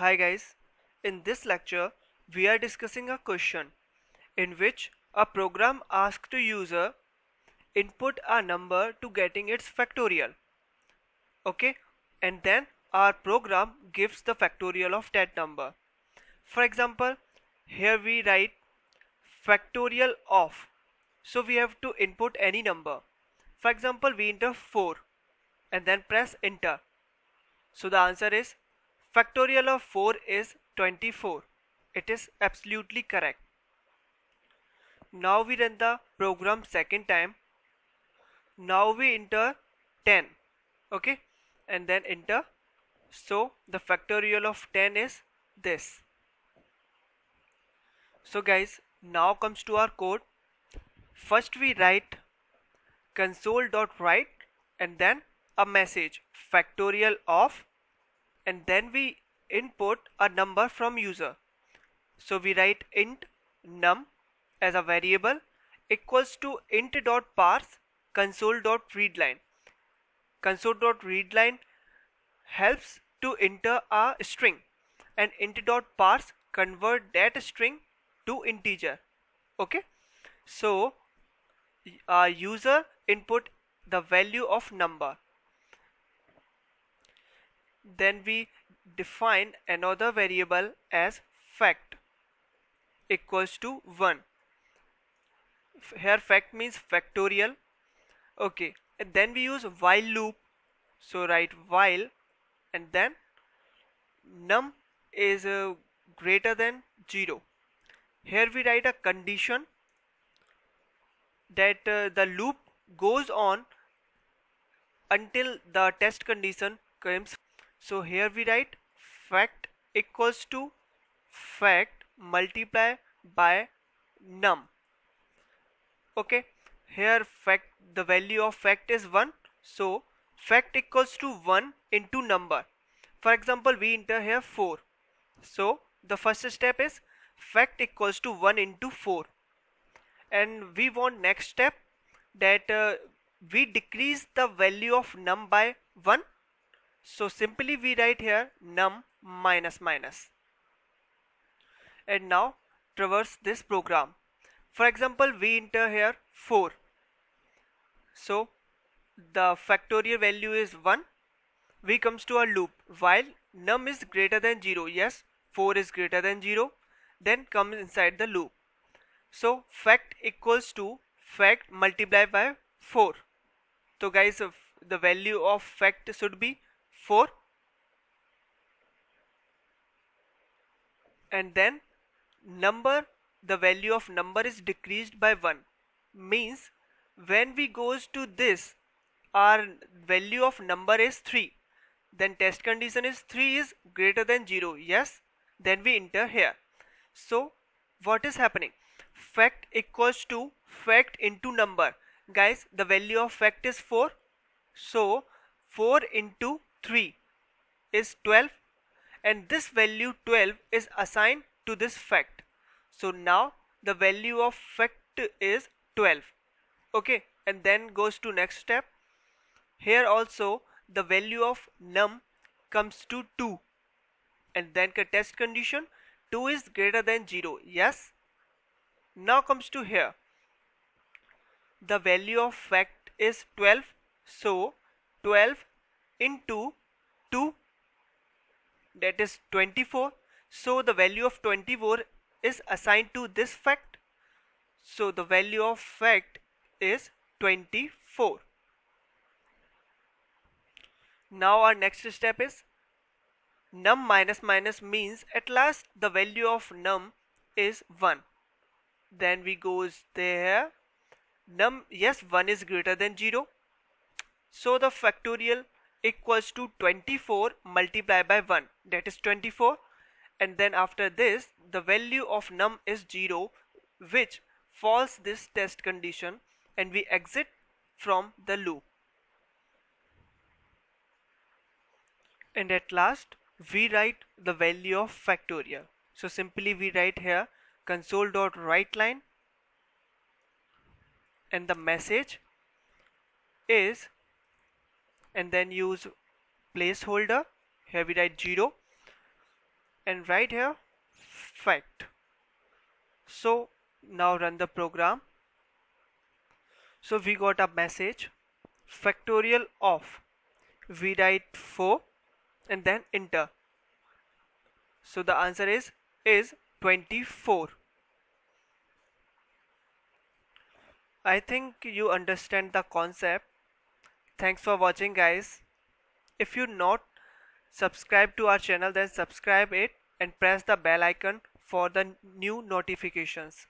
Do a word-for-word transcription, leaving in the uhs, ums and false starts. Hi guys, in this lecture we are discussing a question in which a program asks the user input a number to getting its factorial. Okay, and then our program gives the factorial of that number. For example, here we write factorial of, so we have to input any number. For example, we enter four and then press enter. So the answer is factorial of four is twenty-four. It is absolutely correct. Now we run the program second time. Now we enter ten. Okay, and then enter. So the factorial of ten is this. So guys, now comes to our code. First we write console.write and then a message factorial of, and then we input a number from user. So we write int num as a variable equals to int.parse console.readline. Console.readline helps to enter a string, and int.parse convert that string to integer. Okay, so our user input the value of number. Then we define another variable as fact equals to one. Here fact means factorial. Okay, and then we use while loop. So write while, and then num is uh, greater than zero. Here we write a condition that uh, the loop goes on until the test condition comes. So here we write fact equals to fact multiply by num. Okay, here fact, the value of fact is one, so fact equals to one into number. For example, we enter here four. So the first step is fact equals to one into four, and we want next step that uh, we decrease the value of num by one. So simply we write here num minus minus, and now traverse this program. For example, we enter here four. So the factorial value is one. We comes to a loop while num is greater than zero. Yes, four is greater than zero. Then comes inside the loop. So fact equals to fact multiplied by four. So guys, the value of fact should be four, and then number, the value of number is decreased by one. Means when we goes to this, our value of number is three. Then test condition is three is greater than zero. Yes, then we enter here. So what is happening? Fact equals to fact into number. Guys, the value of fact is four, so four into three is twelve, and this value twelve is assigned to this fact. So now the value of fact is twelve. Okay, and then goes to next step. Here also the value of num comes to two, and then test condition two is greater than zero. Yes, now comes to here, the value of fact is twelve, so twelve into two, that is twenty-four. So the value of twenty-four is assigned to this fact. So the value of fact is twenty-four. Now our next step is num minus minus, means at last the value of num is one. Then we goes there num, yes, one is greater than zero. So the factorial equals to twenty-four multiplied by one, that is twenty-four, and then after this the value of num is zero, which falls this test condition, and we exit from the loop. And at last we write the value of factorial. So simply we write here console.writeline, and the message is, and then use placeholder. Here we write zero, and write here fact. So now run the program. So we got a message factorial of, we write four and then enter. So the answer is is twenty-four. I think you understand the concept. Thanks for watching, guys. If you're not subscribed to our channel, then subscribe it and press the bell icon for the new notifications.